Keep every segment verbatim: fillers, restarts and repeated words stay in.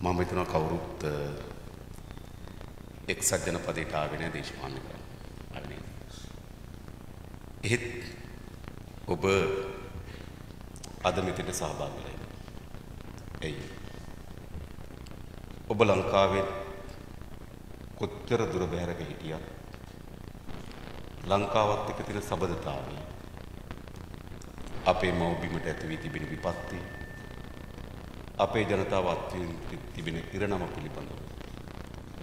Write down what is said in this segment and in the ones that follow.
මම හිතනවා කවුරුත් එක්සත් ජනපදයට ආවේ නැහැ දේශපාලන කරන්න. ඒත් ඔබ අද මෙතන සහභාගී වෙලා ඉන්නේ. එයි. ඔබ ලංකාවේ කොච්චර දුර බැහැරක හිටියත් ලංකාවත් එක්ක තියෙන සබඳතාවය අපේ මව්බිමට ඇති වී තිබෙන විපත්ති අපේ ජනතාව අත්විඳින තිබෙන ඉරණම පිළිබඳව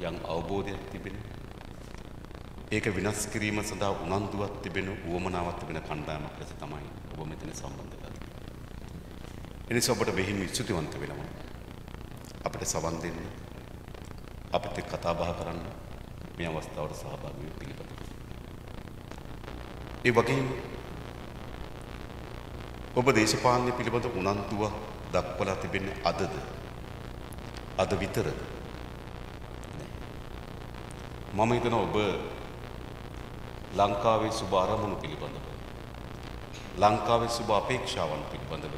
යම් අවබෝධයක් තිබෙන ඒක විනාශ කිරීම සඳහා උනන්දුවක් තිබෙන උවමනාවක් තිබෙන කණ්ඩායමක් ලෙස තමයි ඔබ මෙතන සම්බන්ධ වෙලා තියෙන්නේ. එනිසා ඔබට මෙහිම ස්තුතිවන්ත වෙනවා අපිට සවන් දෙන්න අපිට කතා බහ කරන්න මේ අවස්ථාවට සහභාගී වෙන්න පිළිපදින්න. ඒ වගේම ඔබ දේශපාලනය පිළිබඳ උනන්දුව දක්වලා තිබෙන්නේ අදද? අද විතරද? මම හිතනවා ඔබ ලංකාවේ සුබ අරමුණු පිළිබඳව ලංකාවේ සුබ අපේක්ෂාවන් පිළිබඳව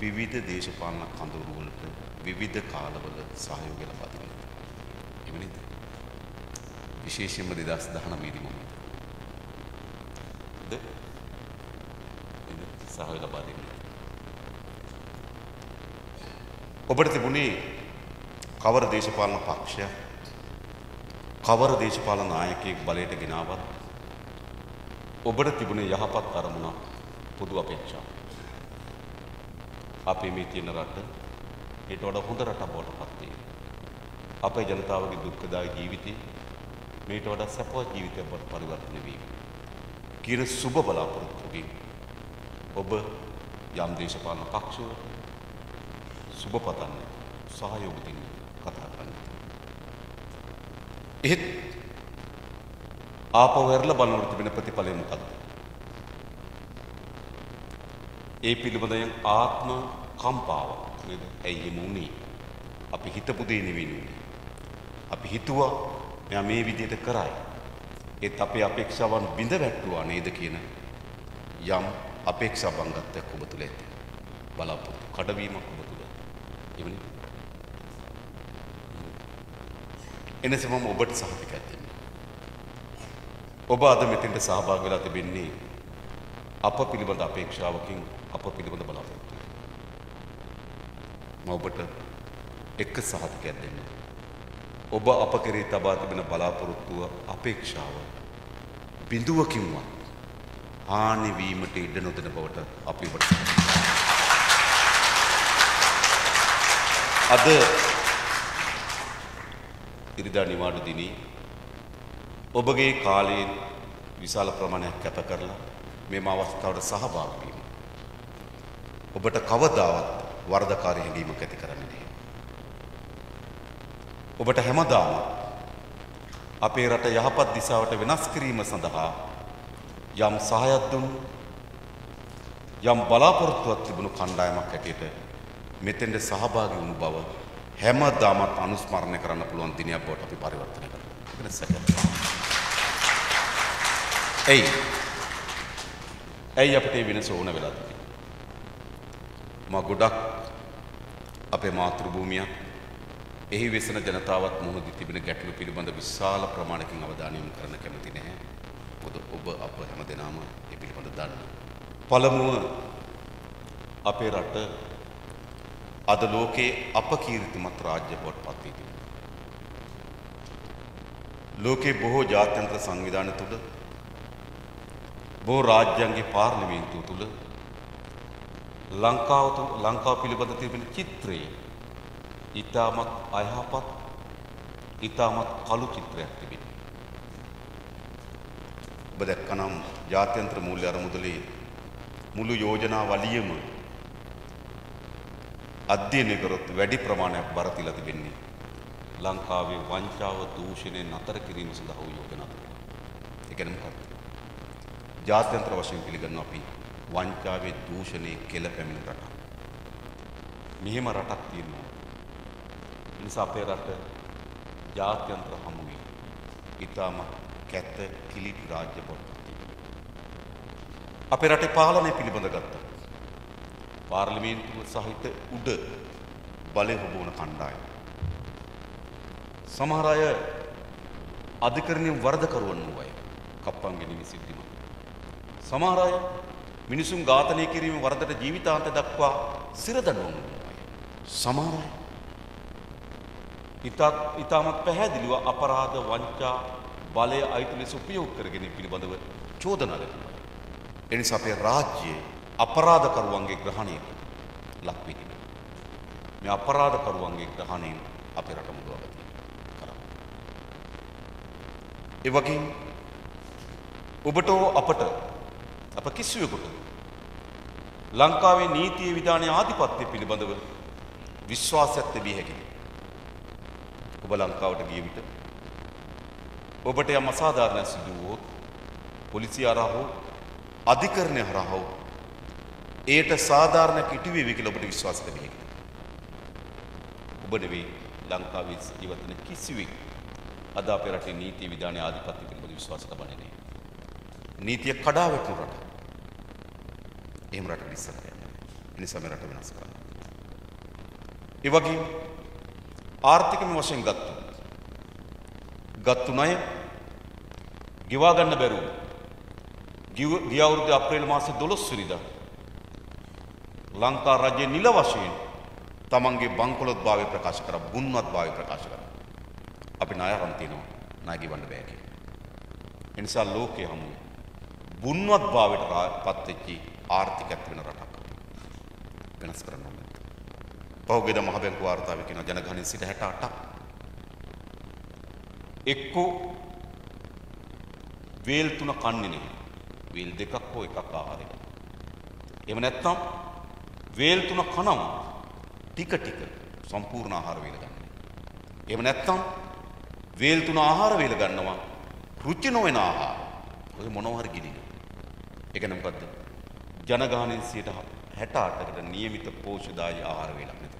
විවිධ දේශපාලන කඳවුරු වලට විවිධ කාලවල සහයෝගය ලබා දෙනවා. එහෙම නේද? විශේෂයෙන්ම දෙදහස් දහනවය දී මම සහය ලබා දෙන්නේ. ඔබට තිබුණේ කවර දේශපාලන පක්ෂය කවර දේශපාලන නායකයෙක් බලයට ගෙනාවත් ඔබට තිබුණේ යහපත් අරමුණක් පොදු අපේක්ෂාවක්. අපි මේ තියෙන රට ඊට වඩා හොඳ රටක් බවට පත් වෙනවා. අපේ ජනතාවගේ දුක්ඛදායී ජීවිතේ මේට වඩා සපවත් ජීවිතයක් බවට පරිවර්තනය වීම කියන සුබ බලාපොරොත්තුකින් ඔබ යම් දේශපාලන පක්ෂවලට සුබ පතන්නේ සහයෝග දෙන්න කතා කරන්නේ. එහෙත් ආපහු ඇරලා බලනකොට තිබෙන ප්‍රතිඵලය මොකක්ද? ඒ පිළිබඳයෙන් ආත්ම කම්පාවක් නේද? ඇයි එහෙම වුනේ? අපි හිතපු දේ නෙවෙයි. අපි හිතුවා මෙයා මේ විදිහට කරයි. ඒත් අපේ අපේක්ෂාවන් බිඳ වැටුවා නේද කියන යම් අපේක්ෂා බංගත්වයක් ඔබ තුළ ඇති බලාපොරොත්තු කඩවීමක් ඔබ තුළ එවනේ. එනිසා මම ඔබට සහතිකයක් දෙන්නේ. ඔබ අද මෙතෙන්ට සහභාගී වෙලා තිබෙන්නේ අප පිළිබඳ අපේක්ෂාවකින් අප පිළිබඳ බලාපොරොත්තු. මම ඔබට එක සහතිකයක් දෙන්න. ඔබ අප කෙරෙහි තබා තිබෙන බලාපොරොත්තුව අපේක්ෂාව බිඳුවකින්වත් ආනි වීමට ඉඩ නොදෙන බවට අපි ඔබට අද ඉරිදා නිවාඩු දිනේ ඔබගේ කාලයේ විශාල ප්‍රමාණයක් කැප කරලා මේ අවස්ථාවට සහභාගී වීම ඔබට කවදාවත් වරදකාරී හැඟීමක් ඇති කරන්නේ නැහැ. ඔබට හැමදාම අපේ රට යහපත් දිශාවට වෙනස් කිරීම සඳහා යම් සහයක් දුන්නු යම් බලාපොරොත්තුවක් තිබුණු කණ්ඩායමක් හැටියට මෙතෙන්ට සහභාගී වුණු බව හැමදාමත් අනුස්මරණය කරන්න පුළුවන් දිනයක් බවට අපි පරිවර්තනය කරනවා. එයි එයි අපිට වෙනස ඕන වෙලා තිබෙනවා. මා ගොඩක් අපේ මාතෘභූමිය එහි වෙසෙන ජනතාවත් මුහුණ දී තිබෙන ගැටලු පිළිබඳ විශාල ප්‍රමාණකින් අවධානය යොමු කරන්න කැමති නැහැ. ඔබ අප හැම දෙනාම ඒ පිළිබඳ දන්න. පළමුව අපේ රට අද ලෝකයේ අපකීර්තිමත් රාජ්‍ය බවට පත් වී තිබෙනවා. ලෝකේ බොහෝ ජාත්‍යන්තර සංවිධාන තුල බොහෝ රාජ්‍යයන්ගේ පාර්ලිමේන්තුව තුල ලංකාව ලංකාව පිළිබඳ තිබෙන චිත්‍රය ඉතාමත් අයහපත් ඉතාමත් කළු චිත්‍රයක් තිබෙනවා. ඔබ දැක්කනම් ජාත්‍යන්තර මූල්‍ය අරමුදලේ මුළු යෝජනා වලියම අධ්‍යයනය කරොත් වැඩි ප්‍රමාණයක් බර තියලා තිබෙන්නේ ලංකාවේ වංචාව දූෂණය නතර කිරීම සඳහා වූ යෝජනා. ඒ කියන්නේ මොකක්ද? ජාත්‍යන්තර වශයෙන් පිළිගන්නවා අපි වංචාවේ දූෂණේ කෙල පැමිණ රටක්. මෙහෙම රටක් තියෙනවා. ඒ නිසා අපේ රට ජාත්‍යන්තර හමුවේ ඊටම කැත කිලිටි රාජ්‍ය බවට අපේ රටේ පාලනය පිළිබඳ ගත්තා පාර්ලිමේන්තුව සහිත උඩ බලය හොබවන කණ්ඩායම්. සමහර අය අධිකරණයේ වරදකරුවන් වූ කප්පම් ගැනීම සිද්ධිමත්. සමහර අය මිනිසුන් ඝාතනය කිරීම වරදට ජීවිතාන්ත දක්වා සිරදඬුවම් වූ අය. සමහර අය ඉතාමත් පැහැදිලිව අපරාධ වංචා බලය අයිති ලෙස උපයෝග කර ගැනීම පිළිබඳව චෝදනා ලැබුණා. ඒ නිසා අපේ රාජ්‍යයේ අපරාධකරුවන්ගේ ග්‍රහණය ලක් වීම. මේ අපරාධකරුවන්ගේ ග්‍රහණය අපේ රටම දුවගත කරනවා. ඒ වගේම ඔබට අපට අප කිසිවෙකුට ලංකාවේ නීතිය විධානයේ ආධිපත්‍ය පිළිබඳව විශ්වාසයක් තිබිය හැකියි. ඔබ ලංකාවට ගිය විට ඔබට යම් අසාධාරණයක් සිදු වුවොත් පොලිසිය හරහා අධිකරණය හරහා ඒට සාධාරණ කිටුවේවි කියලා ඔබට විශ්වාස තිබිය හැකියි. ඔබ නෙවෙයි ලංකාවේ ජීවත් වෙන කිසිවෙක් අද අපේ රටේ නීතිය විධානයේ ආධිපත්‍ය පිළිබඳව විශ්වාස තබන්නේ නැහැ. නීතිය කඩාවැටු රට. එහෙම රටක් ඉස්සරහ යන්නේ. ඒ නිසා මේ රට වෙනස් කරන්න. ඒ වගේම ආර්ථිකම වශයෙන් ගත්තොත් ගත්තු ණය ගෙවා ගන්න බැරුව ගිය අවුරුද්දේ අප්‍රේල් මාසේ දොළොස් වෙනිදා ලංකා රජයේ නිල වශයෙන් තමන්ගේ බංකොලොත් භාවය ප්‍රකාශ කරා, බුන්වත් භාවය ප්‍රකාශ කරා. අපි ණයවන් තියනවා, ණය ගෙවන්න බෑ කියලා. ඒ නිසා ලෝකයේ හැම බුන්වත් භාවයට පත් වෙච්ච ආර්ථිකයක් වෙන රටක් වෙනස් කරන්න ඕනේ. පහුගියද මහ බැංකු වාර්තාවේ කියන ජනගහනයේ සිට හැට අටක් එක්ක වේල් තුන කන්නේ නේ. වේල් දෙකක් හෝ එකක් ආහාරයක්. එහෙම නැත්නම් වේල් තුන කනවා ටික ටික සම්පූර්ණ ආහාර වේල ගන්න. එහෙම නැත්නම් වේල් තුන ආහාර වේල ගන්නවා රුචි නොවන ආහාර. ඔය මොනවා හරි ගිනින. ඒක නම් මොකද්ද? ජනගහනයෙන් හැට අටකට નિયમિત පෝෂ්‍යදායී ආහාර වේලක් නැත.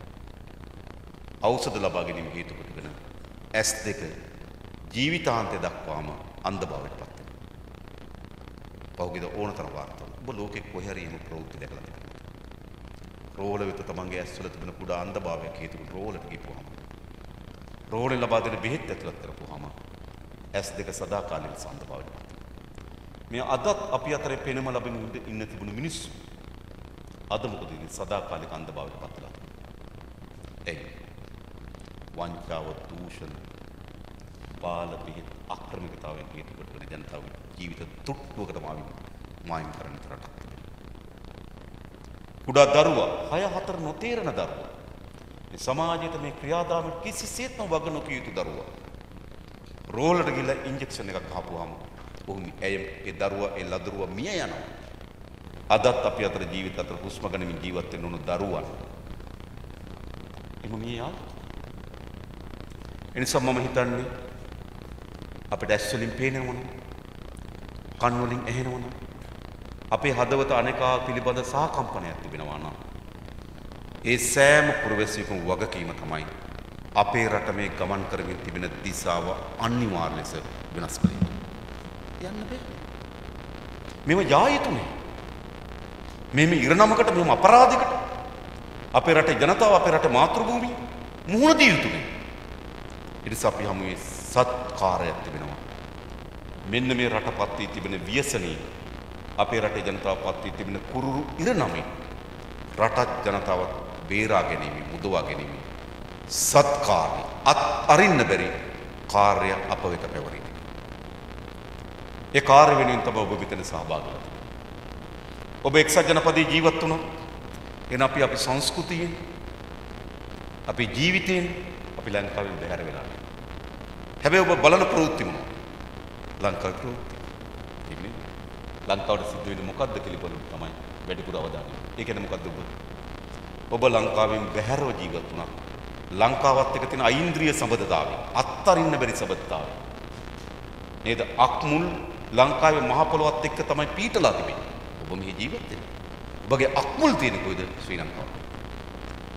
ඖෂධ ලබා ගැනීම හේතු කොටගෙන ඇස් දෙක ජීවිතාන්තය දක්වාම අන්ධ භාවයට පත් වෙනවා. පහුගියද ඕනතරම් වාර්තා. ඔබ ලෝකෙ කොහේ හරි එහෙම ප්‍රවෘත්ති දැකලා තියෙනවා. රෝල වෙත තමන්ගේ ඇස්වල තිබෙන කුඩා අන්ධභාවයක් හේතුව රෝලට ගිහුවාම රෝලේ ලබා දෙන බෙහෙත් ඇතුළත් කරපුවාම ඇස් දෙක සදාකාලික අන්ධභාවයට පත් වෙනවා. මේ අදත් අපි අතරේ පෙනුම ලැබෙන ඉන්න තිබුණු මිනිස්සු අද මොකද ඉන්නේ? සදාකාලික අන්ධභාවයට පත් වෙලා තියෙනවා. ඒ වංචාව, දූෂණ, පාල බෙහෙත් අක්‍රමිකතාවයෙන් හේතු කොටගෙන ජනතාවගේ ජීවිත තුට්ටුවකට මායිම් කරන තරමට කුඩා දරුවා හය හතර නොතේරෙන දරුවා මේ සමාජයට මේ ක්‍රියාදාමයට කිසිසේත්ම වග නොකිය යුතු දරුවා රෝලට ගිහලා ඉන්ජෙක්ෂන් එකක් ගහපුවාම ඔහු ඒ දරුවා ඒ ලදරුවා මිය යනවා. අදත් අපි අතර ජීවිත අතර හුස්ම ගනිමින් ජීවත් වෙන උණු දරුවන් එම මිය යනවා. ඒ නිසා මම හිතන්නේ අපිට ඇස් වලින් පේනවනම් කන් වලින් ඇහෙනවනම් අපේ හදවත අනේකා පිළිබඳ සාකම්පනයක් තිබෙනවා නම් ඒ සෑම පුරවැසියෙකුම වගකීම තමයි අපේ රට මේ ගමන් කරමින් තිබෙන දිශාව අනිවාර්ය ලෙස වෙනස් කර යන්න බෑ. මේව යායුතුනේ. මේම ඉරණමකට, මේම අපරාධයකට අපේ රටේ ජනතාව, අපේ රටේ මාතෘභූමිය මුහුණ දිය යුතුනේ. ඒ නිසා අපි හැමෝම සත්කාරයක් තිබෙනවා. මෙන්න මේ රටපත් වී තිබෙන ව්‍යසනයේ අපේ රටේ ජනතාව පත් වී තිබෙන කුරුරු ඉරණමෙන් රටත් ජනතාවත් බේරා ගැනීම, මුදවා ගැනීම සත්කාරී අත් අරින්න බැරි කාර්ය අප වෙත පැවරී තිබෙනවා. ඒ කාර්ය වෙනුවෙන් තමයි ඔබ මෙතන සහභාගී වෙන්නේ. ඔබ එක්සත් ජනපදයේ ජීවත් වුණා. එන අපි අපේ සංස්කෘතියෙන්, අපේ ජීවිතයෙන් අපි ලංකාවෙන් බැහැර වෙලා නැහැ. හැබැයි ඔබ බලන ප්‍රවෘත්ති මොනවාද? ලංකාවේ ප්‍රවෘත්ති ලංකාවට සිද්ධ වෙන්නේ මොකද්ද කියලා බලන්න තමයි වැඩිපුර අවධානය. ඒ කියන්නේ මොකද්ද ඔබ? ඔබ ලංකාවෙන් බැහැරව ජීවත් වුණා. ලංකාවත් එක්ක තියෙන අයින්ද්‍රිය සම්බන්ධතාවය, අත්තරින්න බැරි සම්බන්ධතාවය. නේද? අක්මුල් ලංකාවේ මහ පොළොවත් එක්ක තමයි පීටලා තිබෙන්නේ. ඔබ මෙහි ජීවත් වෙන්නේ. ඔබගේ අක්මුල් තියෙන්නේ කොයිද? ශ්‍රී ලංකාව. ඒ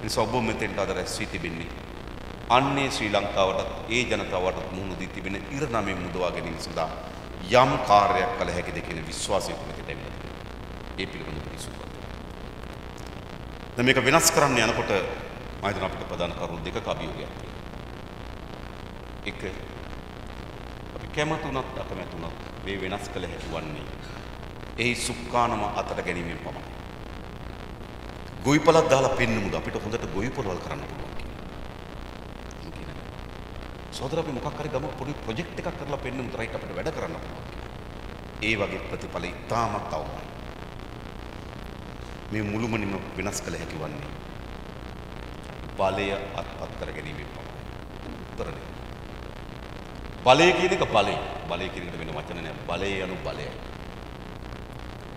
නිසා ඔබ මෙතෙන්ට අද රැස් වී තිබෙන්නේ අන්නේ ශ්‍රී ලංකාවටත් ඒ ජනතාවටත් මුහුණ දී තිබෙන ඉරණමෙන් මුදවා ගැනීම සඳහා යම් කාර්යයක් කළ හැකිද කියන විශ්වාසය තුමට ලැබෙනවා. ඒ පිළිබඳව පිළිසුපත්. දැන් මේක වෙනස් කරන්න යනකොට मैं जनाब का प्रदान कर रहा देखा काबी हो गया एक अभी कहमत उन्ना कहमत उन्ना वे वेनास कल है टुवान नहीं यही सुकान में आता था गनी में पामा गोई पलक दाला पेन मुदा पिटो खुदा तो गोई पलवाल कराना पड़ेगा सोधरा पे मुकाकर गमो पूरी प्रोजेक्ट का करला पेन मुद्रा इटा पे वैडा कराना पड़ेगा ये वाके प्रतिपाले ताम ताऊ में मूलु मनी में वेनास कल है टुवान नहीं बाले या आता था गनी में पामा उत्तर नहीं Balai kini ke balai, balai kini kita benda macam mana? Balai anu balai,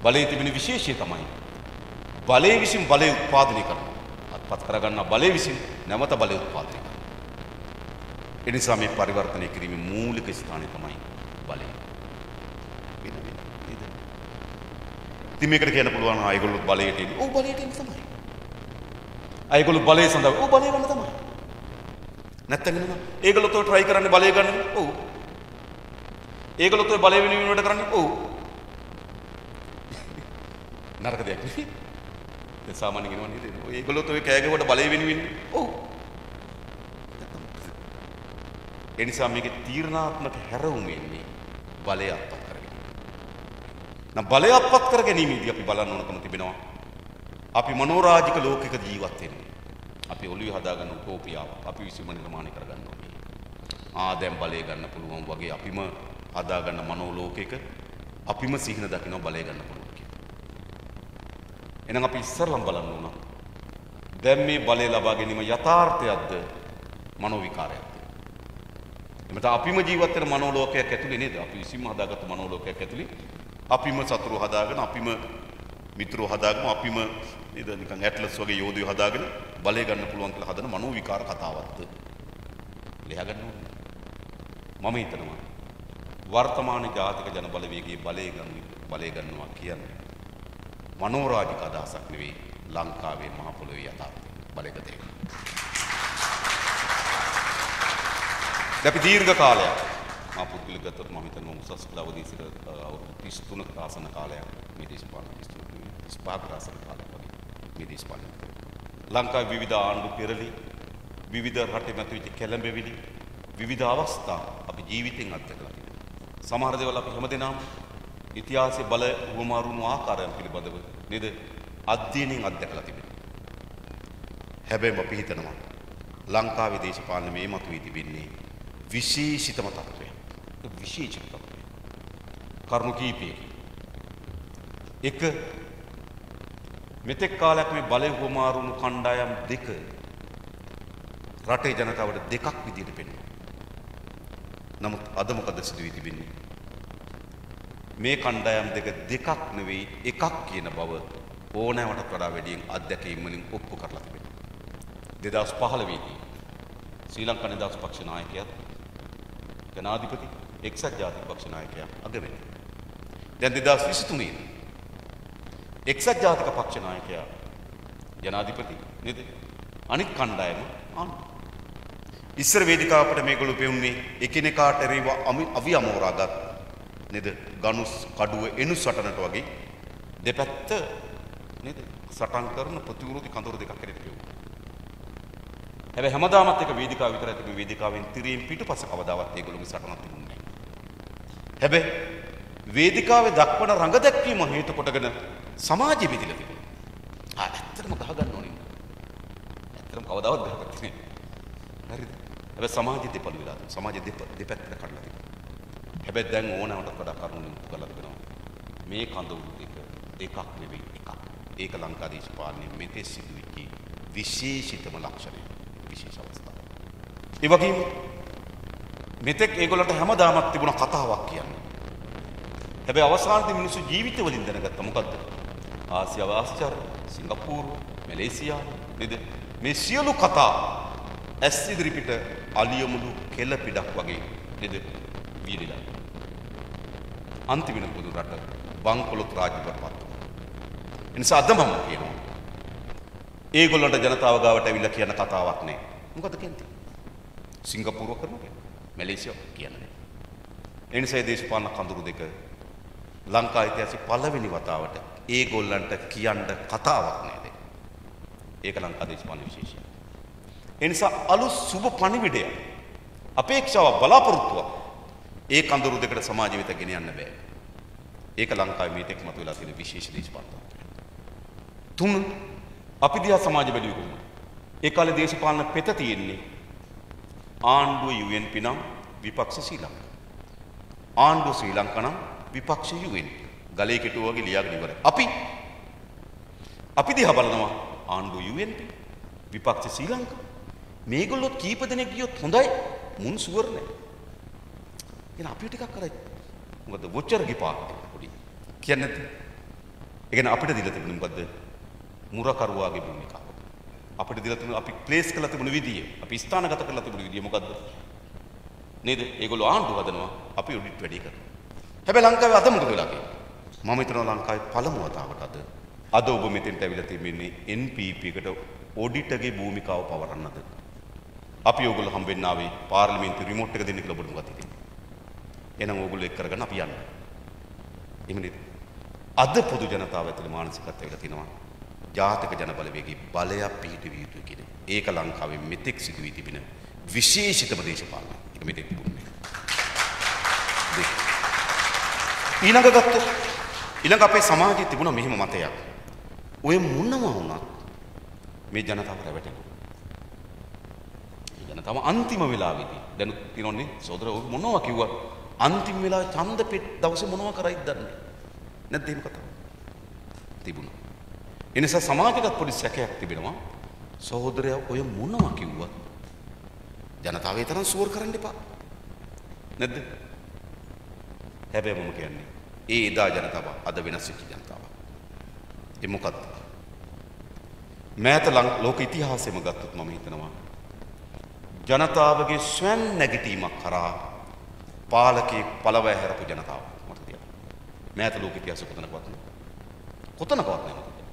balai itu benda khusus sih tamai. Balai bisim balai utpad ni kan, utpad kerakan na balai bisim, nama ta balai utpad ni. Ini sami parivartan ekrim mula ke istana tamai balai. Bina bina, ini. Timi kerja na puluan ha, aigol balai itu, oh balai itu tamai. Aigol balai senda, oh balai mana tamai. නැත්තගෙන නේද? ඒගොල්ලෝ તો try කරන්නේ බලය ගන්න. ඔව්. ඒගොල්ලෝ તો බලය වෙනුවෙන් වැඩ කරන්නේ. ඔව්. නරක දෙයක් නෙවෙයි. ඒ සාමාන්‍ය කෙනා නේද? ඒගොල්ලෝ તો ඒ කෑගෙවට බලය වෙනුවෙන්. ඔව්. ඒ නිසා මේකේ තීරණාත්මක හැරවුම එන්නේ බලය අත්පත් කරගෙන. නම් බලය අත්පත් කරගැනීමේදී අපි බලන්න ඕනකම තිබෙනවා. අපි මනෝරාජික ලෝකයක ජීවත් වෙන්නේ. Api uli hada ganu kopi apa, api isi mani kemana kerja ganu ni. Ada yang balai ganu puluan bagi api mah hada ganu manolog kek, api mah sihna dah kena balai ganu puluan kek. Enang api serlam balan nuna. Demi balai la bagi ni mah yatar te adde manovikar adde. Mata api mah jiwat ter manolog kek ketuli ni dah api isi mah hada ganu manolog kek ketuli. Api mah satru hada ganu, api mah mitru hada ganu, api mah ni dah ni kang atlas bagi yodu hada ganu. Balai ganu puluhan kila hadana manu vikar katawat leha ganu mama itana ma vartamana jatika jana bala wege balai ganu balai gannawa kiyanne manorajika adahasak newe lankawe maha polowe yatharthe baleka deeka dapi deergha kalayak ma pudgala gathoth mama itana usas kalawadhi sira tisathuna ka asana kalayak me deshapalana tisathuna ka asana kalayak wage me deshapalana ලංකාවේ විවිධ ආණ්ඩු පෙරළි විවිධ රටේ මැතිවිච්ච කැළඹිලි විවිධ අවස්ථා අපි ජීවිතෙන් අත්දකලා තියෙනවා. සමහර දේවල් අපි හැමදෙනාම ඉතිහාසයේ බල වුමාරුණු ආකාරයන් පිළිබඳව නේද අධ්‍යයනයෙන් අත්දකලා තිබෙනවා. හැබැයි අපි හිතනවා ලංකාවේ දේශපාලන මේ මතුවී තිබෙන්නේ විශේෂිතම තත්ත්වයක්. විශේෂිතම තත්ත්වයක්. කරුණු කීපයකින්. එක මෙතෙක් කාලයක් මේ බලය හුමාරුණු කණ්ඩායම් දෙක රටේ ජනතාවට දෙකක් විදියට පෙන්වනවා. නමුත් අද මොකද සිදුවී තිබෙන්නේ? මේ කණ්ඩායම් දෙක දෙකක් නෙවෙයි එකක් කියන බව ඕනෑමට වඩා වැඩියෙන් අත්දැකීම් වලින් ඔප්පු කරලා තිබෙනවා. දෙදාස් පහළොව දී ශ්‍රී ලංකා නිදහස් පක්ෂ නායකයා ජනාධිපති එක්සත් ජාතික පක්ෂ නායකයා අගමැති. දැන් දෙදාස් විසිතුනේ එක්සත් ජාතික පක්ෂ නායකයා ජනාධිපති නේද අනිත් කණ්ඩායම ආන ඉස්සර වේදිකාවට මේගොල්ලෝ පෙවුන්නේ එකිනෙකාට රිව අවි අමෝරාගත් නේද ගනුස් කඩුව එනු සටනට වගේ දෙපැත්ත නේද සටන් කරන ප්‍රතිවිරෝධී කඳවුර දෙකක් කරේ පෙවුවා. හැබැයි හැමදාමත් එක වේදිකාව විතරයි තිබුණේ. වේදිකාවෙන් තිරීම් පිටුපස කවදාවත් ඒගොල්ලෝගේ සටනක් තිබුණේ නැහැ. හැබැයි වේදිකාවේ දක්වන රඟ දැක්වීම හේතු කොටගෙන සමාජෙ බෙදලා තිබුණා. ආ ඇත්තටම ගහ ගන්න ඕනේ. ඇත්තටම කවදාවත් ගහකට නෙමෙයි. හරිද? හැබැයි සමාජෙ දෙපළ වෙලා තිබුණා. සමාජෙ දෙපැත්තට කඩලා තිබුණා. හැබැයි දැන් ඕනෑමකට වඩා කරුණින් කරලා තිබෙනවා. මේ කඳවුරු දෙක දෙකක් නෙමෙයි එකක්. ඒක ලංකා දේශපාලනයේ මෙතෙක් සිදුවිච්ච විශේෂිතම ලක්ෂණය. විශේෂ අවස්ථාවක්. ඒ වගේම මෙතෙක් ඒගොල්ලන්ට හැමදාමත් තිබුණ කතාවක් කියන්නේ. හැබැයි අවසානයේදී මිනිස්සු ජීවිතවලින් දැනගත්ත මොකද්ද? ආසියාව ආශ්චර්ය සිංගප්පූරු මැලේසියා නේද මේ සියලු කතා ඇස් ඉදිරි පිට අලියමුළු කෙල පිටක් වගේ නේද වීරිලා අන්තිමන පොදු රට බංකොලොත් රාජ්‍යපරපත් එනිසා අද මම කියනවා ඒගොල්ලන්ට ජනතාව ගාවට ඇවිල්ලා කියන කතාවක් නෑ. මොකද කියන්නේ? සිංගප්පූරුව කරනවා මැලේසියා කියන්නේ. එනිසා දේශපාලන කඳුරු දෙක ලංකා ඉතිහාසයේ පළවෙනි වතාවට ඒගොල්ලන්ට කියන්න කතාවක් නේද? ඒක ලංකා දේශපාලන විශේෂය. එනිසා අලුත් සුබ පණිවිඩය අපේක්ෂාව බලාපොරොත්තුව ඒ කඳවුරු දෙකට සමාජ වෙත ගෙන යන්න බෑ. ඒක ලංකාවේ මේ තෙක් මතුවලා තියෙන විශේෂ දේශපාලනය. තුන් අපි දිහා සමාජ බැලුවේ කොහොමද? ඒ කාලේ දේශපාලන පෙත තියෙන්නේ ආණ්ඩුව යූ එන් පී නම් විපක්ෂ ශ්‍රී ලංකා. ආණ්ඩුව ශ්‍රී ලංකා නම් විපක්ෂ යූ එන් පී. ගලේ කෙටුවා වගේ ලියාගෙන ඉවරයි. අපි අපි දිහා බලනවා ආණ්ඩුව යූ එන් පී විපක්ෂ ශ්‍රී ලංකා. මේගොල්ලොත් කීප දෙනෙක් ගියොත් හොඳයි මුන් සුවර් නෑ. එහෙනම් අපි ටිකක් කරයි. මොකද වොච්චර් ගිපා පොඩි. කියන්නේ නැද්ද? ඒ කියන්නේ අපිට දීලා තිබුණේ මොකද්ද? මුරකරුවාගේ භූමිකාව. අපිට දීලා තිබුණේ අපි ප්ලේස් කරලා තිබුණ විදිය. අපි ස්ථානගත කරලා තිබුණ විදිය මොකද්ද? නේද? ඒගොල්ලෝ ආණ්ඩුව හදනවා අපි ඔඩිට් වැඩි කරනවා. හැබැයි ලංකාවේ අද මොකද වෙලා තියෙන්නේ? මම හිතනවා ලංකාවේ පළමු වතාවට අද අද ඔබ මෙතෙන්ට ඇවිල්ලා තිබෙන්නේ එන් පී පී එකට ඔඩිටගේ භූමිකාව පවරන්නද? අපි ඔයගොල්ලෝ හම්බෙන්න ආවේ පාර්ලිමේන්තු රිමෝට් එක දෙන්න කියලා ඔබට මොකක්ද හිතෙන්නේ? එහෙනම් ඕගොල්ලෝ එක් කරගන්න අපි යන්න. එහෙම නේද? අද පොදු ජනතාව ඇතුළේ මානසිකත්වයකට තියෙනවා ජාතක ජන බලවේගයේ බලයක් පිහිටවිය යුතුයි කියන. ඒක ලංකාවේ මෙතෙක් සිදු වී තිබෙන විශේෂිතම දේශපාලනය. ඒක මෙතෙක් වුණේ. ඊළඟ ගත්තොත් ඊළඟ අපේ සමාජයේ තිබුණා මෙහෙම මතයක්. ඔය මොනවා වුණත් මේ ජනතාව රැවටෙනවා. තම අන්තිම වෙලාවේදී දැන් තියනෝනේ සෝදර ඔය මොනවා කිව්වත් අන්තිම වෙලාවේ ඡන්ද පෙට් දවසේ මොනවා කරයිද දන්නේ නැද්ද? එහෙම කතාව තිබුණා. ඒ නිසා සමාජගත පොඩි සැකයක් තිබෙනවා සහෝදරයා ඔය මොනවා කිව්වත් ජනතාවේ තරම් සුවර් කරන්න එපා නැද්ද? හැබැයි මම කියන්නේ ඒ එදා ජනතාව අද වෙනස් වෙච්ච ජනතාවක්. ඒ මොකක්ද? මෑත ලෝක ඉතිහාසෙම ගත්තොත් මම හිතනවා ජනතාවගේ ස්වයං නැගිටීමක් කරා පාලකෙක් පළවැය හැරපු ජනතාව මට තියෙනවා. මෑත ලෝක ඉතිහාසෙ කොතනකවත් නෑ. කොතනකවත් නෑ.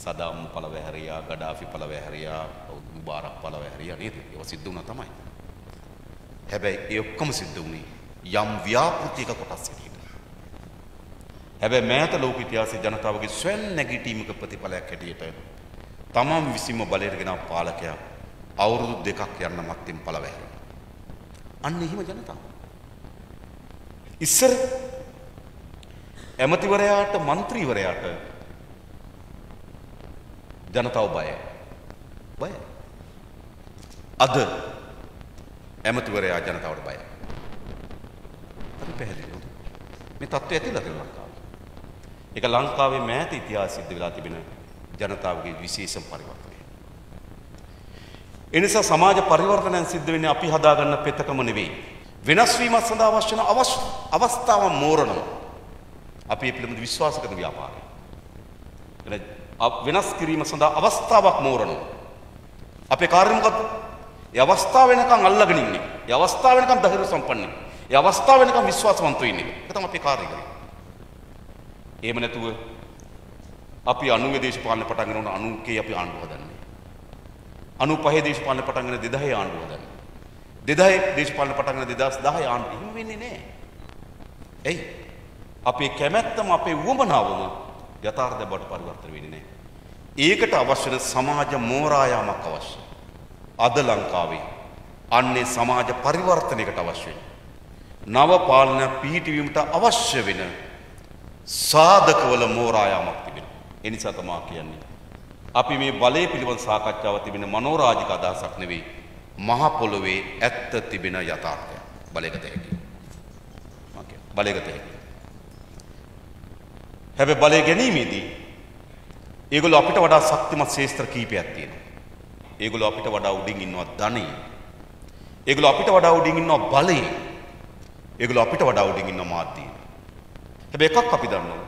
සදාම් පළවැය හැරියා, ගඩාෆි පළවැය හැරියා, මුබාරක් පළවැය හැරියා නේද? ඒවා සිද්ධ වුණා තමයි. හැබැයි ඒ ඔක්කොම සිද්ධ වුණේ යම් ව්‍යාපෘතික කොටස් හැටියට. හැබැයි මෑත ලෝක ඉතිහාසෙ ජනතාවගේ ස්වයං නැගිටීමක ප්‍රතිඵලයක් හැටියට තමන් විසින්ම බලයට ගෙනා පාලකයා අවුරුදු දෙකක් යන්න මත්තෙන් පළවැහැරුණා. අන්න එහෙම ජනතාව. ඉස්සර ඇමතිවරයාට മന്ത്രിවරයාට ජනතාව බයයි. බයයි. අද ඇමතිවරයා ජනතාවට බයයි. හරි පැහැදිලිද? මේ තත්ත්වය ඇතිලා තියෙන ලංකාවේ. ඒක ලංකාවේ මෑත ඉතිහාසෙ සිද්ධ වෙලා තිබෙන ජනතාවගේ විශේෂම පරිවර්තනය. එනිසා සමාජ පරිවර්තනයන් සිද්ධ වෙන්නේ අපි හදාගන්න පෙතකම නෙවෙයි. වෙනස් වීමක් සඳහා අවශ්‍ය වෙන අවස්ථාව මෝරනවා. අපි ඒ පිළිබඳ විශ්වාස කරන ව්‍යාපාරය. වෙනස් කිරීම සඳහා අවස්ථාවක් මෝරනවා. අපේ කාර්යය මොකද්ද? ඒ අවස්ථාව වෙනකන් අල්ලගෙන ඉන්නේ. ඒ අවස්ථාව වෙනකන් ධෛර්ය සම්පන්නයි. ඒ අවස්ථාව වෙනකන් විශ්වාසවන්තව ඉන්නේ. ඒක තමයි අපේ කාර්යය කරන්නේ. එහෙම නැතුව අපි අනුවේ දේශපාලන පටන් ගන්න ඕන අනුකේ අපි ආණ්ඩුව හදන්නේ. අනුපහේ දේශපාලන පටන්ගෙන දෙදහය ආණ්ඩුව හදන්න. දෙදහය දේශපාලන පටන්ගෙන දෙදහස් දහය ආණ්ඩුව හිම වෙන්නේ නෑ. එයි අපේ කැමැත්තම අපේ වුමනාවම යථාර්ථ බවට පරිවර්තන වෙන්නේ නෑ. ඒකට අවශ්‍ය වෙන සමාජ මෝරායාමක් අවශ්‍යයි. අද ලංකාවේ අන්නේ සමාජ පරිවර්තනයකට අවශ්‍ය නව පාලන පිහිටවීමට අවශ්‍ය වෙන සාධකවල මෝරායාමක් තිබෙනවා. ඒ නිසා තමයි කියන්නේ අපි මේ බලයේ පිළිබඳ සාකච්ඡාව තිබෙන මනෝරාජික අදහසක් නෙවෙයි මහ පොළොවේ ඇත්ත තිබෙන යථාර්ථය. බලයකට හැකි. ඔකේ බලයකට හැකි. හැබැයි බලය ගැනීමේදී ඒගොල්ලෝ අපිට වඩා ශක්තිමත් ශේස්ත්‍ර කීපයක් තියෙනවා. ඒගොල්ලෝ අපිට වඩා උඩින් ඉන්නවා ධනෙ. ඒගොල්ලෝ අපිට වඩා උඩින් ඉන්නවා බලය. ඒගොල්ලෝ අපිට වඩා උඩින් ඉන්නවා මාධ්‍ය. හැබැයි එකක් අපි දන්නවා.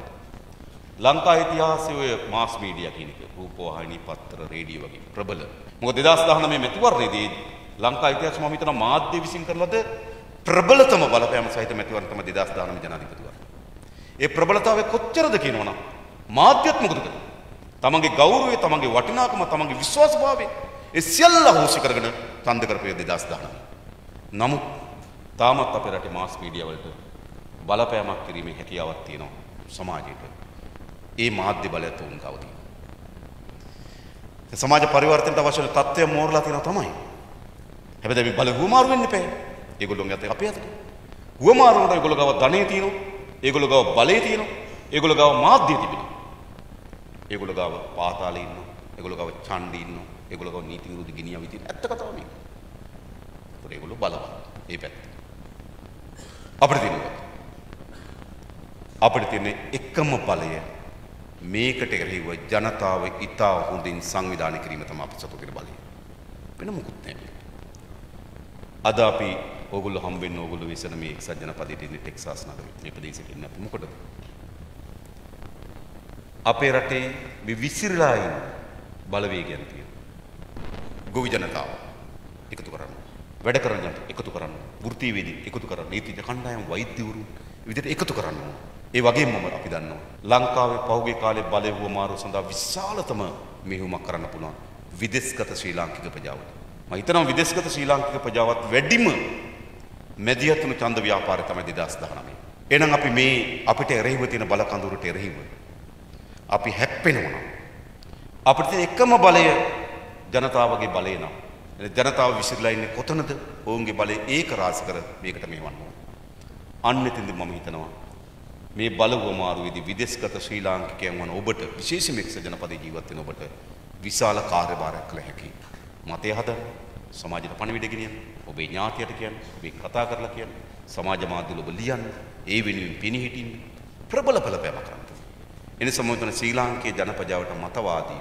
ලංකා ඉතිහාසයේ මාස් මීඩියා කියන එක රූපවාහිනී පත්‍ර රේඩියෝ වගේ ප්‍රබල. මොකද දෙදහස් දහනවයේ මැතිවරණයේදී ලංකා ඉතිහාසයේ මම හිතන මාධ්‍ය විසින් කරලද ප්‍රබලතම බලපෑම සහිත මැතිවරණ තමයි දෙදහස් දහනවයේ ජනාධිපතිවරණ. ඒ ප්‍රබලතාවය කොච්චරද කියනවනම් මාධ්‍යත් මොකද කරන්නේ? තමන්ගේ ගෞරවය, තමන්ගේ වටිනාකම, තමන්ගේ විශ්වාසභාවය ඒ සියල්ල හොසි කරගෙන ඡන්ද කරපේ දෙදහස් දහනවයේ. නමුත් තාමත් අපේ රටේ මාස් මීඩියා වලට බලපෑමක් කිරීමේ හැකියාවක් තියෙනවා සමාජයට. ඒ මාධ්‍ය බලය තුන් කවදී සමාජ පරිවර්තනට අවශ්‍ය තත්ත්වය මෝරලා තියෙනවා තමයි. හැබැයි අපි බලගු මාරු වෙන්න එපා. ඒගොල්ලෝ යතේ අපේ අතට. ගුව මාරු වුණා ඒගොල්ලෝ ගාව ධනෙ තියෙනවා. ඒගොල්ලෝ ගාව බලය තියෙනවා. ඒගොල්ලෝ ගාව මාධ්‍ය තිබෙනවා. ඒගොල්ලෝ ගාව පාතාලේ ඉන්නවා. ඒගොල්ලෝ ගාව ඡන්දේ ඉන්නවා. ඒගොල්ලෝ ගාව නීති විරෝධී ගිනියම් තියෙන. ඇත්ත කතාව මේක. ඒතර ඒගොල්ලෝ බලවත්. මේ පැත්ත. අපිට තියෙනවා. අපිට තියෙන එකම බලය මේකට එරෙහිව ජනතාව ඉතා හොඳින් සංවිධානය කිරීම තමයි අපිට සතු කරන බලය. වෙන මොකුත් නැහැ. අද අපි ඕගොල්ලෝ හම්බෙන්න ඕගොල්ලෝ විසන මේ එක්සත් ජනපදයට ඉන්නේ ටෙක්සාස් නගරේ. මේ ප්‍රදේශෙට ඉන්නේ අපි මොකටද? අපේ රටේ මේ විසිරලා ඉන්න බලවේගයන් තියෙනවා. ගොවි ජනතාව එකතු කරන්න. වැඩ කරන ජනතාව එකතු කරන්න. වෘත්තීයවේදී එකතු කරන්න. නීතිඥ කණ්ඩායම් වෛද්‍යවරු විදිහට එකතු කරන්න. ඒ වගේම අපි දන්නවා ලංකාවේ පහුගිය කාලේ බලවේග මාරු සඳහා විශාලතම මෙහෙයුමක් කරන්න පුළුවන් විදේශගත ශ්‍රී ලාංකික ප්‍රජාවට. මම හිතනවා විදේශගත ශ්‍රී ලාංකික ප්‍රජාවත් වැඩිම මැදිහත්ුණු ඡන්ද ව්‍යාපාරය තමයි දෙදහස් දහනවය. එහෙනම් අපි මේ අපිට එරෙහිව තියෙන බල කඳුරට එරෙහිව අපි හැප්පෙනවා. අපිට තියෙන එකම බලය ජනතාවගේ බලය නම්. ජනතාව විසිරලා ඉන්නේ කොතනද? ඔවුන්ගේ බලය ඒක රාශි කර මේකට මෙවන්න ඕන. අන්න එතෙන්ද මම හිතනවා මේ බලව මාරුවේදී විදේශගත ශ්‍රී ලාංකිකයන් වන ඔබට විශේෂයෙන්ම එක්සත් ජනපදයේ ජීවත් වෙන ඔබට විශාල කාර්යභාරයක් කළ හැකියි. මතය හදන්න, සමාජයට පණිවිඩ ගෙනියන්න, ඔබේ ඥාතියට කියන්න, ඔබේ කතා කරලා කියන්න, සමාජ මාධ්‍යවල ඔබ ලියන්න, ඒ වෙනුවෙන් පිණිහිටින්න ප්‍රබල බලපෑමක් කරන්න. එනිසාම මම හිතන්නේ ශ්‍රී ලාංකේය ජනපජාවට මතවාදී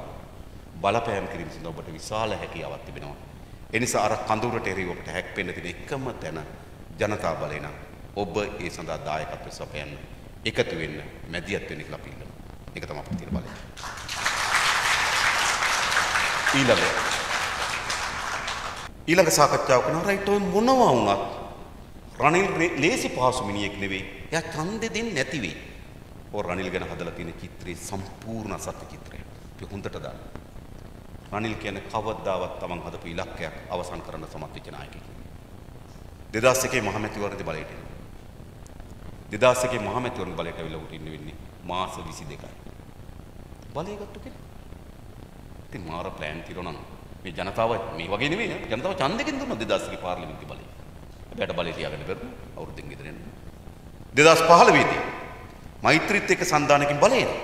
බලපෑම් කිරීම සඳහා ඔබට විශාල හැකියාවක් තිබෙනවා. එනිසා අර කඳුරට එරෙහිව ඔබට හැක්පෙන්න තියෙන එකම තැන ජනතා බලය නම් ඔබ ඒ සඳහා දායකත්වය සපයන්න. එකතු වෙන්න මැදිහත් වෙන්න කියලා අපි ඉන්නවා. ඒක තමයි අපිට තියෙන බලය. ඊළඟ ඊළඟ සාකච්ඡාව කරනවා රයිට් ඔය මොනවා වුණත් රනිල් ලේසි පහසු මිනිහෙක් නෙවෙයි. එයා ඡන්දෙ දෙන්නේ නැති වෙයි. ඔය රනිල් ගැන හදලා තියෙන චිත්‍රයේ සම්පූර්ණ සත්‍ය චිත්‍රය. ඒක හොඳට දාන්න. රනිල් කියන කවදාවත් තමන් හදපු ඉලක්කයක් අවසන් කරන්න සමත් වෙච්ච නායකයෙක්. දෙදහස් එකේ මහමැතිවරණදී බලයට එනවා. දෙදහස් එකේ මහමැතිවරණ බලයට අවිල උට ඉන්න වෙන්නේ මාස විසි දෙකයි. බලය ගත්ත කෙනෙක්. ඉතින් මාර ප්ලෑන් තියනවා නම් මේ ජනතාව මේ වගේ නෙමෙයි. ජනතාව ඡන්දකින් දුන්නා දෙදහස් එකේ පාර්ලිමේන්තු බලය. හැබැයි අර බලය තියාගෙන බැරුව අවුරුද්දෙන් ගෙදර යනවා. දෙදහස් පහළොවේදී මෛත්‍රීත් එක්ක සම්දානකින් බලය එනවා.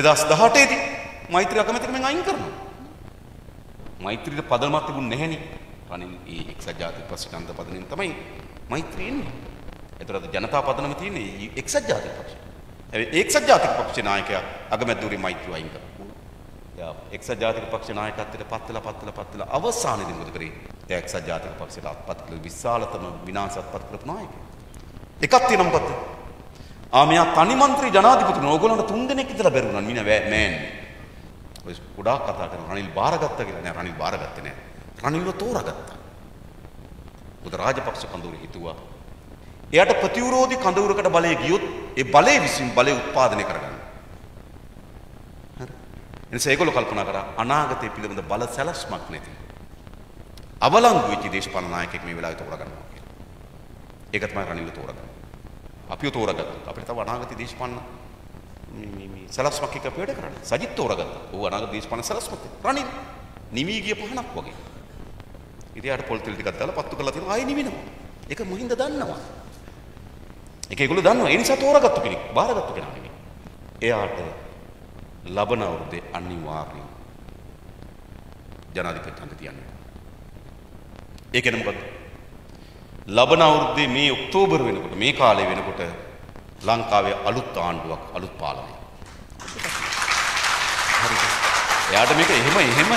දෙදහස් දහඅටේදී මෛත්‍රී අකමැතිකමෙන් අයින් කරනවා. මෛත්‍රීට පදනමක් තිබුණ නැහෙනි. අනේ ඒ එක්සත් ජාතික පක්ෂ ඡන්ද පදනමින් තමයි මෛත්‍රී එන්නේ. එතරම් ජනතා පදනම තියෙන්නේ එක්සත් ජාතික පක්ෂය. ඒ එක්සත් ජාතික පක්ෂේ නායකයා අගමැතිවරේ මෛත්‍රීව අයින් කරා. යා එක්සත් ජාතික පක්ෂේ නායකත්වයට පත්වලා පත්වලා පත්වලා අවසානයේදී මොකද කරේ? ඒ එක්සත් ජාතික පක්ෂයට අත්පත් කළ විශාලතම විනාශයක්පත් කරපු නායකයෙක්. එකක් තියෙනවා මොකද්ද? ආ මෙයා තනි മന്ത്രി ජනාධිපතිතුමා ඕගොල්ලන්ට තුන් දෙනෙක් ඉඳලා බැරුණා මිනා මෑන්නේ. ඔය ගොඩාක් කතා කරන රනිල් බාරගත්තා කියලා නෑ රනිල් බාරගත්තේ නෑ. රනිල්ව තෝරාගත්තා. උද රාජපක්ෂ කඳුරේ හිතුවා එයාට ප්‍රතිවිරෝධී කඳවුරකට බලය ගියොත් ඒ බලය විසින් බලය උත්පාදනය කරගන්න. හරි. එනිසා ඒගොල්ලෝ කල්පනා කරා අනාගතයේ පිළිබඳ බල සැලැස්මක් නැති. අවලංගු වෙච්ච දේශපාලන නායකයෙක් මේ වෙලාවේ තෝරා ගන්නවා කියලා. ඒක තමයි රනිල්ව තෝරගන්න. අපිව තෝරගත්තා. අපිට තව අනාගතයේ දේශපාලන මේ මේ සැලැස්මක් එක්ක අපි වැඩ කරන්නේ. සජිත් තෝරගත්තා. ඌ අනාගත දේශපාලන සැලැස්මක්. රනිල් නිවි ගිය පහනක් වගේ. ඉතින් යාට පොල්තෙල් ටිකක් දාලා පත්තු කරලා තියෙනවා. ආයෙ නිවිනවා. ඒක මොහින්ද දන්නවා. ඒක ඒගොල්ලෝ දන්නවා. ඒ නිසා තෝරාගත්තු කෙනෙක් බාරගත්තු කෙනා නෙමෙයි. එයාට ලබන අවුරුද්දේ අනිවාර්යෙන් ජනාධිපති ඡන්ද තියන්න. ඒ කියන්නේ මොකද්ද? ලබන අවුරුද්දේ මේ ඔක්තෝබර් වෙනකොට මේ කාලේ වෙනකොට ලංකාවේ අලුත් ආණ්ඩුවක් අලුත් පාලනයක්. හරිද? එයාට මේක එහෙම එහෙම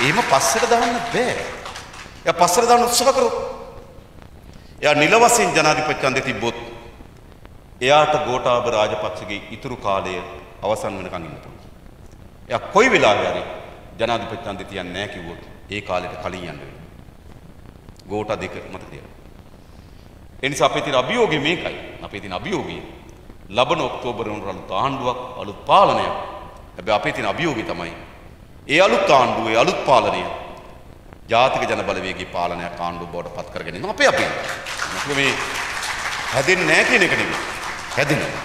එහෙම පස්සට දාන්න බෑ. එයා පස්සට දාන්න උත්සාහ කරොත් එයා නිල වශයෙන් ජනාධිපති ඡන්දෙ තිබ්බොත් එයාට ගෝඨාභය රාජපක්ෂගේ ඉතුරු කාලය අවසන් වෙනකන් ඉන්න පුළුවන්. එයා කොයි වෙලාවෙ හරි ජනාධිපති ඡන්දෙ තියන්නේ නැහැ කිව්වොත් ඒ කාලෙට කලින් යන්න වෙනවා. ගෝඨා දෙක මත තියලා. ඒ නිසා අපේ තියෙන අභියෝගය මේකයි. අපේ තියෙන අභියෝගය ලබන ඔක්තෝබර් වෙනකොට අලුත් ආණ්ඩුවක් අලුත් පාලනයක්. හැබැයි අපේ තියෙන අභියෝගය තමයි ඒ අලුත් ආණ්ඩුවේ අලුත් පාලනය ජාතික ජන බලවේගී පාලනයක් ආණ්ඩුව බවට පත් කරගෙන ඉන්න අපේ අපේ. මොකද මේ හැදෙන්නේ නැහැ කියන එක නෙමෙයි. හැදෙනවා.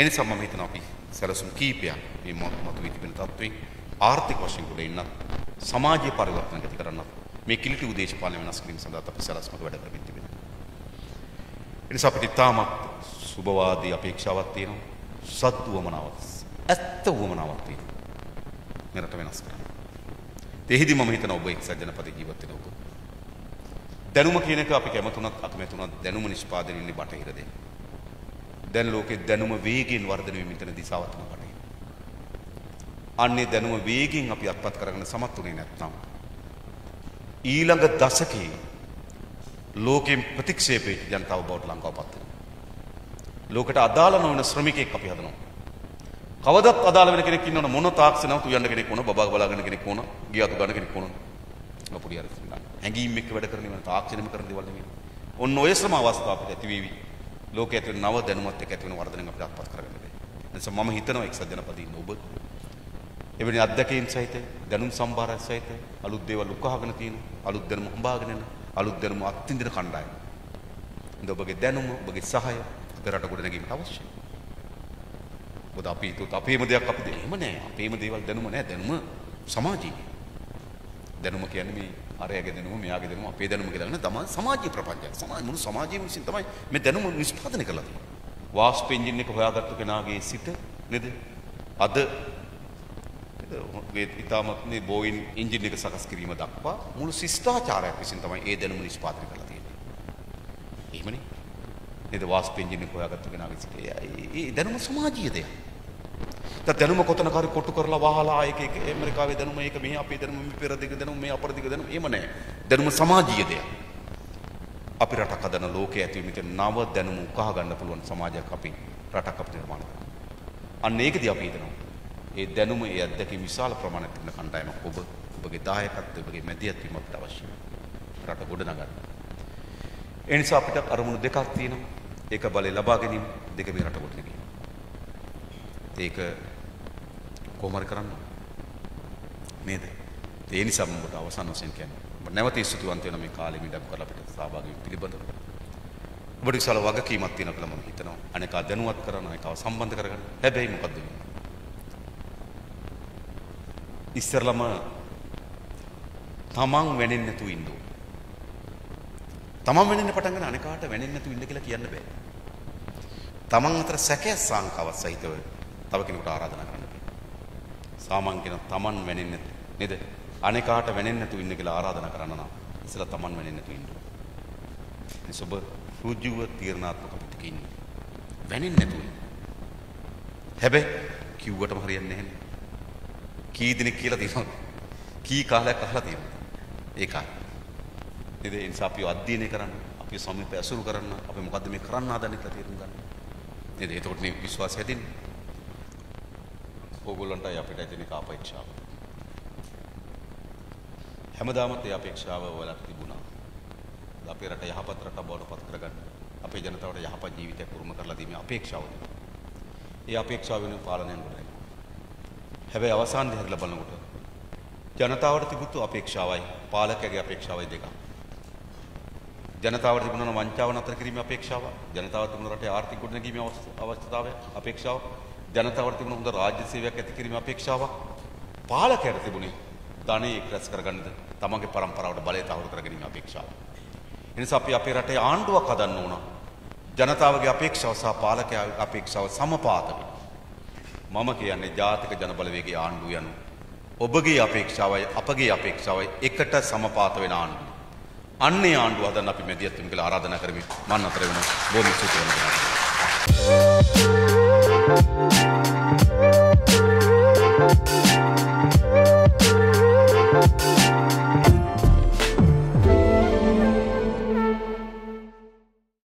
එනිසා මම හිතනවා අපි සැලසුම් කීපයක් මේ මතුවී තිබෙන තත්ත්වයෙන් ආර්ථික වශයෙන් ගොඩ එන්නත් සමාජීය පරිවර්තන ඇති කරන්නත් මේ කිලිටි උදේශපාලන වෙනස් කිරීම සඳහා අපි සලස්මක වැඩ කරමින් තිබෙනවා. ඒ නිසා අපිට තාමත් සුබවාදී අපේක්ෂාවක් තියෙනවා. සත්ත්ව වමනාවක්. ඇත්ත වමනාවක් තියෙනවා. මේ රට වෙනස් කරන්න. තේහිදි මම හිතනවා ඔබ එක්සත් ජනපදයේ ජීවත් වෙන ඔබ. දැනුම කියන එක අපි කැමතුණත් අකමැතුණත් දැනුම නිෂ්පාදනය ඉන්නේ බටහිර දෙයක්. දැන් ලෝකේ දැනුම වේගයෙන් වර්ධනය වෙමින් යන දිශාවත් තමයි. අන්නේ දැනුම වේගයෙන් අපි අත්පත් කරගෙන සමත් වෙන්නේ නැත්නම් ඊළඟ දශකයේ ලෝකෙන් ප්‍රතික්ෂේප වෙච්ච ජනතාව බවට ලංකාවපත් වෙනවා. ලෝකයට අදාළ නොවන ශ්‍රමිකෙක් අපි හදනවා. කවදත් අදාළ වෙන කෙනෙක් ඉන්නවනේ මොන තාක්ෂණව තුයන්න කෙනෙක් ඕන, බබා බලාගෙන කෙනෙක් ඕන, ගියතු ගන්න කෙනෙක් ඕන. අපුඩිය හරි ඉන්නවා. හැංගීම් එක්ක වැඩ කරන්නේ වෙන තාක්ෂණෙම කරන දේවල් නෙමෙයි. ඔන්න ඔය ශ්‍රම අවස්ථාව අපිට ඇති වෙවි. ලෝකයේ ඇති වෙන නව දැනුමත් එක්ක ඇති වෙන වර්ධනයක් අපිට අත්පත් කරගන්න බැහැ. ඒ නිසා මම හිතනවා එක්සත් ජනපදයේ ඉන්න ඔබ එවැනි අත්දැකීම් සහිත දැනුම් සම්භාරය සහිත අලුත් දේවල් උකහාගෙන තියෙන අලුත් දැනුම හඹාගෙන යන අලුත් දැනුම අත්විඳින කණ්ඩායම. ඉතින් ඔබගේ දැනුම ඔබගේ සහය අපේ රට ගොඩනැගීමට අවශ්‍යයි. මොකද අපි හිතුවත් අපේම දෙයක් අපි දෙන්නේ නැහැ. අපේම දේවල් දැනුම නැහැ. දැනුම සමාජීය. දැනුම කියන්නේ මේ අරයාගේ දැනුම මෙයාගේ දැනුම අපේ දැනුම කියලා නෙවෙයි තමයි සමාජීය ප්‍රපංචයක්. සමාජ මුළු සමාජයම විසින් තමයි මේ දැනුම නිෂ්පාදනය කරලා තියෙන්නේ. වාස්ප එන්ජින් එක හොයාගත්ත කෙනාගේ සිට නේද අද මේ ඉතාමත් මේ බෝයින් එන්ජින් එක සකස් කිරීම දක්වා මුළු ශිෂ්ටාචාරයක් විසින් තමයි ඒ දැනුම නිෂ්පාදනය කරලා තියෙන්නේ. එහෙමනේ නේද වාස්ප එන්ජින් එක හොයාගත්ත කෙනාගේ සිට ඒ දැනුම සමාජීය දෙයක්. දැනුම කොතනකරි කොටු කරලා වහලා එක එක ඇමරිකාවේ දැනුම මේක මේ අපේ දැනුම මේ පෙර දිග දැනුම මේ අපර දිග දැනුම එහෙම නැහැ. දැනුම සමාජීය දෙයක්. අපි රටක් හදන ලෝකයේ ඇති මෙතන නව දැනුම උකහා ගන්න පුළුවන් සමාජයක් අපි රටක් අපිට නිර්මාණය කරනවා. අන්න ඒකදී අපි හිතනවා. ඒ දැනුම ඒ අද්දකේ විශාල ප්‍රමාණයක් තියෙන කණ්ඩායමක් ඔබ ඔබගේ දායකත්වය ඔබගේ මැදිහත් වීම අපිට අවශ්‍යයි. රට ගොඩ නගන්න. ඒ නිසා අපිට අරමුණු දෙකක් තියෙනවා. ඒක බලය ලබා ගැනීම දෙක මේ රට ගොඩ ගැනීම. ඒක කොහොමද කරන්නේ නේද? ඒ නිසා මම ඔබට අවසන් වශයෙන් කියන්නේ ඔබ නැවත ස්තුතිවන්ත වෙන මේ කාලෙ මිඩක් කරලා අපිට සහභාගී වෙන්න පිළිබඳව ඔබට විශාල වගකීමක් තියෙනවා කියලා මම හිතනවා. අනේක දැනුවත් කරනවා, ඒකව සම්බන්ධ කරගන්න. හැබැයි මොකද්ද වෙන්නේ? ඉස්සරලම තමන් වෙන්නේ නැතු ඉන්න ඕනේ. තමන් වෙන්නේ පටන් ගන්න අනේකාට වෙන්නේ නැතු ඉන්න කියලා කියන්න බෑ. තමන් අතර සැකයක් සංකාවක් සහිතව තව කෙනෙකුට ආරාධනා කරන්න බෑ. සාමාන්‍ය කෙනා තමන් වෙන්නේ නේද? අනේකාට වෙන්නේ නැතු ඉන්න කියලා ආරාධනා කරනවා. ඉතල තමන් වෙන්නේ නැතු ඉන්න. ඒ සබ රුජුව තීරණාත්මක පිටක ඉන්නේ. වෙන්නේ නැතු. හැබැයි කිව්වටම හරියන්නේ නැහැ. කී දිනක් කියලා තියෙනවා. කී කාලයක් අහලා තියෙනවා. ඒකයි. නේද? ඒ නිසා අපි අධ්‍යයනය කරන්න, අපි සමීප ඇසුරු කරන්න, අපි මොකද්ද මේ කරන්න හදන්නේ කියලා තීරණ ගන්න. නේද? එතකොට මේ විශ්වාසය හැදෙන්නේ. ඕගොල්ලන්ට අපිට ඇතින එක අපේක්ෂාව. හැමදාමත් ඒ අපේක්ෂාව වලක් තිබුණා. අපේ රට යහපත් රටක් බවට පත් කරගන්න. අපේ ජනතාවට යහපත් ජීවිතයක් උරුම කරලා දීමේ අපේක්ෂාව තිබුණා. ඒ අපේක්ෂාව වෙනුවෙන් පාලනය කරගන්න. හැබැයි අවසාන දිහා බලනකොට ජනතාවට තිබුණු අපේක්ෂාවයි පාලකයාගේ අපේක්ෂාවයි දෙක. ජනතාවට තිබුණා වංචාව නතර කිරීමේ අපේක්ෂාව, ජනතාවට තිබුණා රටේ ආර්ථික ගොඩනැගීමේ අවශ්‍යතාවය අපේක්ෂාව. ජනතාවට තිබුණ හොඳ රාජ්‍ය සේවයක් ඇති කිරීම අපේක්ෂාවක්. පාලකයන්ට තිබුණේ ධනෙ එක්රැස් කරගන්නද තමන්ගේ પરම්පරාවට බලය තහවුරු කර ගැනීම අපේක්ෂාව. ඒ නිසා අපි අපේ රටේ ආණ්ඩුවක් හදන්න ඕන. ජනතාවගේ අපේක්ෂාව සහ පාලකයාගේ අපේක්ෂාව සමපාත වෙන්න. මම කියන්නේ ජාතික ජනබලවේගයේ ආණ්ඩුව යනු ඔබගේ අපේක්ෂාවයි අපගේ අපේක්ෂාවයි එකට සමපාත වෙන ආණ්ඩුව. අන්නේ ආණ්ඩුව හදන්න අපි මැදිහත් වෙමු කියලා ආරාධනා කරමි. මම අතර වෙන බොහොම සතුටු වෙනවා.